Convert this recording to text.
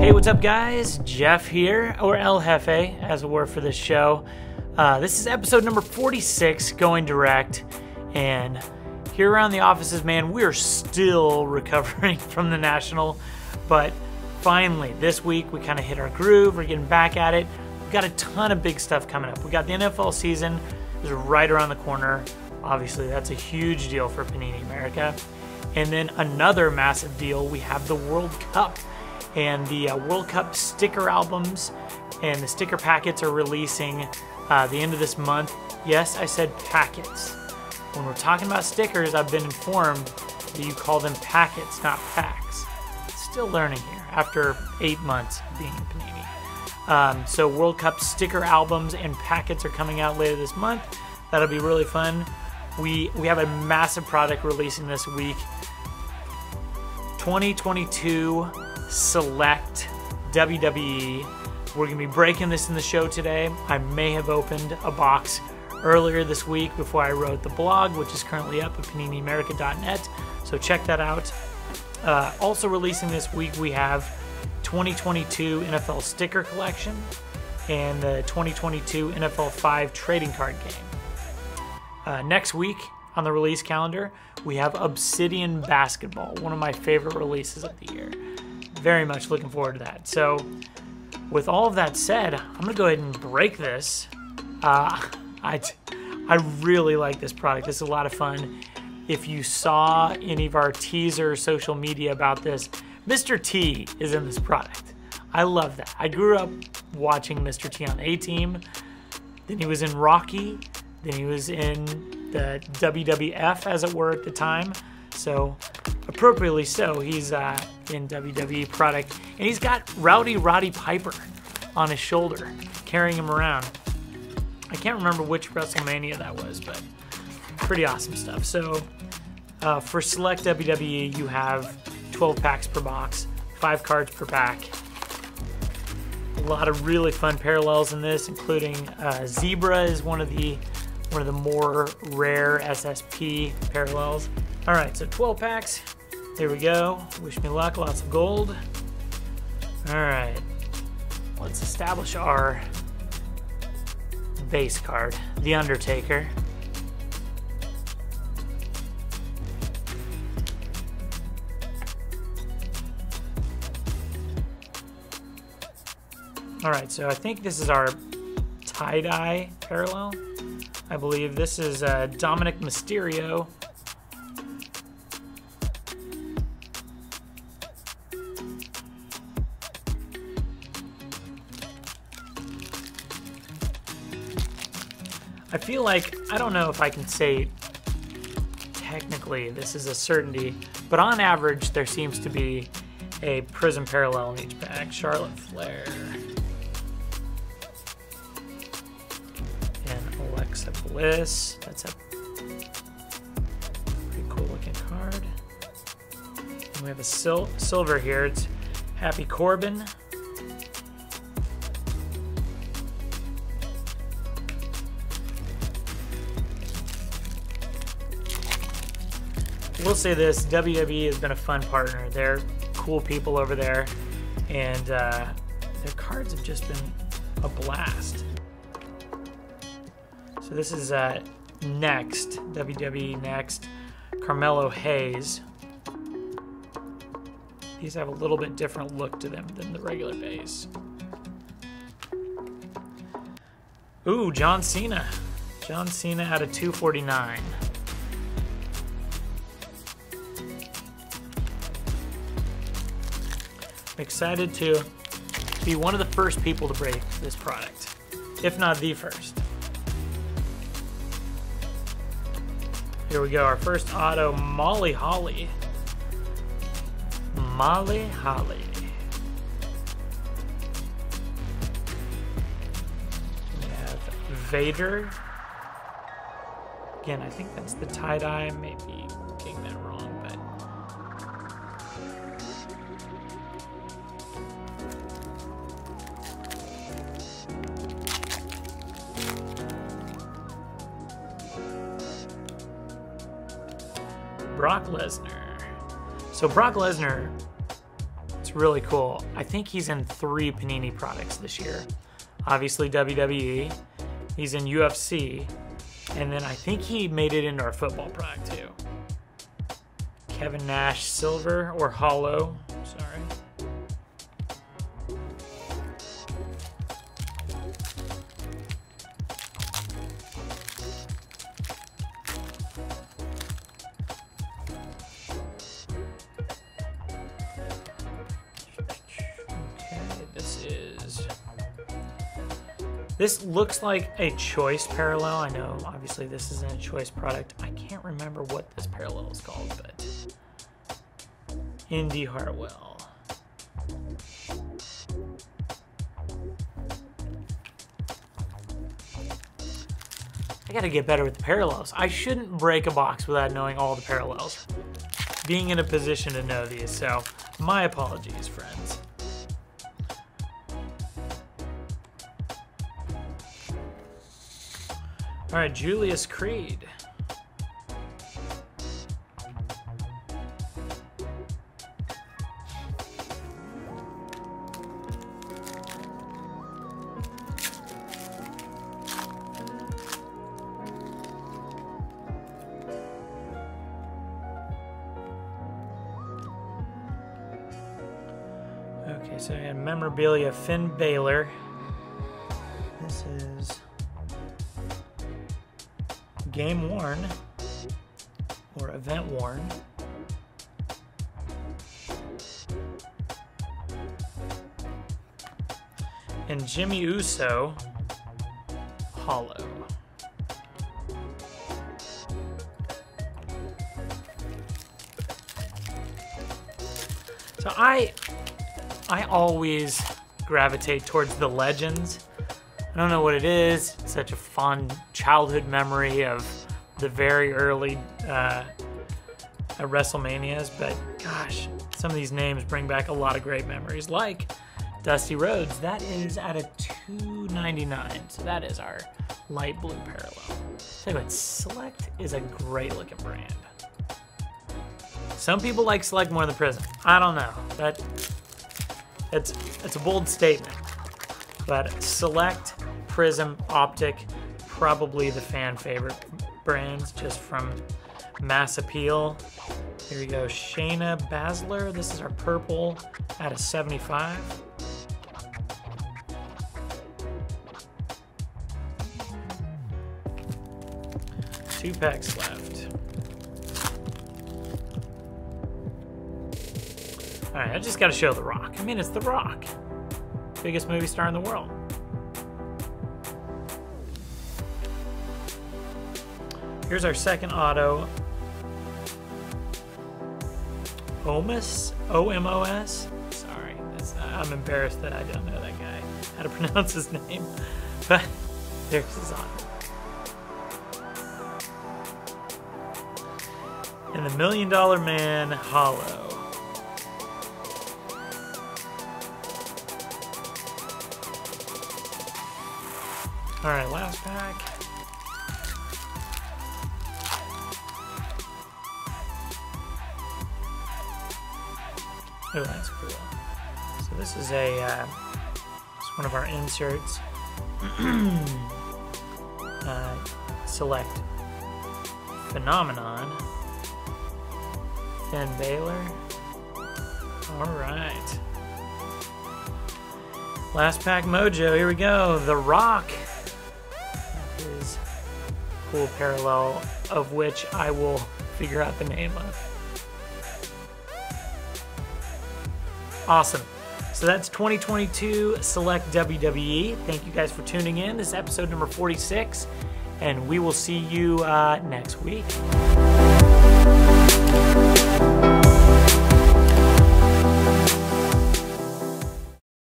Hey, what's up guys? Jeff here, or El Jefe, as it were for this show. This is episode number 46, Going Direct, and here around the offices, man, we're still recovering from the National, but finally, this week, we kind of hit our groove, we're getting back at it. We've got a ton of big stuff coming up. We got the NFL season, is right around the corner. Obviously, that's a huge deal for Panini America. And then another massive deal, we have the World Cup. And the World Cup sticker albums and the sticker packets are releasing the end of this month. Yes, I said packets. When we're talking about stickers, I've been informed that you call them packets, not packs. Still learning here after 8 months of being Panini. So World Cup sticker albums and packets are coming out later this month. That'll be really fun. We have a massive product releasing this week. 2022 Select WWE. We're gonna be breaking this in the show today. I may have opened a box earlier this week before I wrote the blog, which is currently up at PaniniAmerica.net. So check that out. Also releasing this week, we have 2022 NFL Sticker Collection and the 2022 NFL 5 Trading Card Game. Next week on the release calendar, we have Obsidian Basketball, one of my favorite releases of the year. Very much looking forward to that. So with all of that said, I'm gonna go ahead and break this. I really like this product. This is a lot of fun. If you saw any of our teaser social media about this, Mr. T is in this product. I love that. I grew up watching Mr. T on A-Team. Then he was in Rocky. Then he was in the WWF, as it were, at the time. So appropriately so, he's in WWE product, and he's got Rowdy Roddy Piper on his shoulder, carrying him around. I can't remember which WrestleMania that was, but pretty awesome stuff. So for Select WWE, you have 12 packs per box, 5 cards per pack. A lot of really fun parallels in this, including Zebra is one of the more rare SSP parallels. All right, so 12 packs. Here we go. Wish me luck, lots of gold. All right, let's establish our base card, The Undertaker. All right, so I think this is our tie-dye parallel. I believe this is Dominic Mysterio. I feel like, I don't know if I can say technically this is a certainty, but on average there seems to be a prism parallel in each pack. Charlotte Flair and Alexa Bliss. That's a pretty cool looking card. And we have a silver here. It's Happy Corbin. We'll say this, WWE has been a fun partner. They're cool people over there, and their cards have just been a blast. So this is Next, WWE Next, Carmelo Hayes. These have a little bit different look to them than the regular base. Ooh, John Cena. John Cena out of 249. I'm excited to be one of the first people to break this product, if not the first. Here we go, our first auto, Molly Holly. Molly Holly. We have Vader. Again, I think that's the tie-dye, maybe getting that wrong, but Brock Lesnar. So Brock Lesnar, it's really cool. I think he's in 3 Panini products this year. Obviously WWE, he's in UFC, and then I think he made it into our football product too. Kevin Nash silver or hollow, sorry. This looks like a choice parallel. I know, obviously, this isn't a choice product. I can't remember what this parallel is called, but... Indy Hartwell. I gotta get better with the parallels. I shouldn't break a box without knowing all the parallels. Being in a position to know these, so my apologies, friends. All right, Julius Creed. Okay, so we had memorabilia, Finn Balor. This is... game worn or event worn. And Jimmy Uso, hollow. So I always gravitate towards the legends. I don't know what it is. It's such a fond childhood memory of the very early WrestleManias, but gosh, some of these names bring back a lot of great memories, like Dusty Rhodes. That is at a $2.99, so that is our light blue parallel. Anyway, Select is a great looking brand. Some people like Select more than Prism. I don't know. That's a bold statement. But Select, Prism, Optic, probably the fan favorite brands just from mass appeal. Here we go, Shayna Baszler. This is our purple at a 75. Two packs left. All right, I just gotta show The Rock. I mean, it's The Rock. Biggest movie star in the world. Here's our second auto. Omos? O-M-O-S? Sorry, that's, I'm embarrassed that I don't know that guy, how to pronounce his name. But there's his auto. And the $1 Million Man hollow. All right, last pack. Oh, that's cool. So this is a, it's one of our inserts. Select Phenomenon. Finn Balor. All right. Last pack mojo, here we go. The Rock. Cool parallel, of which I will figure out the name of. Awesome. So that's 2022 Select WWE. Thank you guys for tuning in. This is episode number 46, and we will see you next week.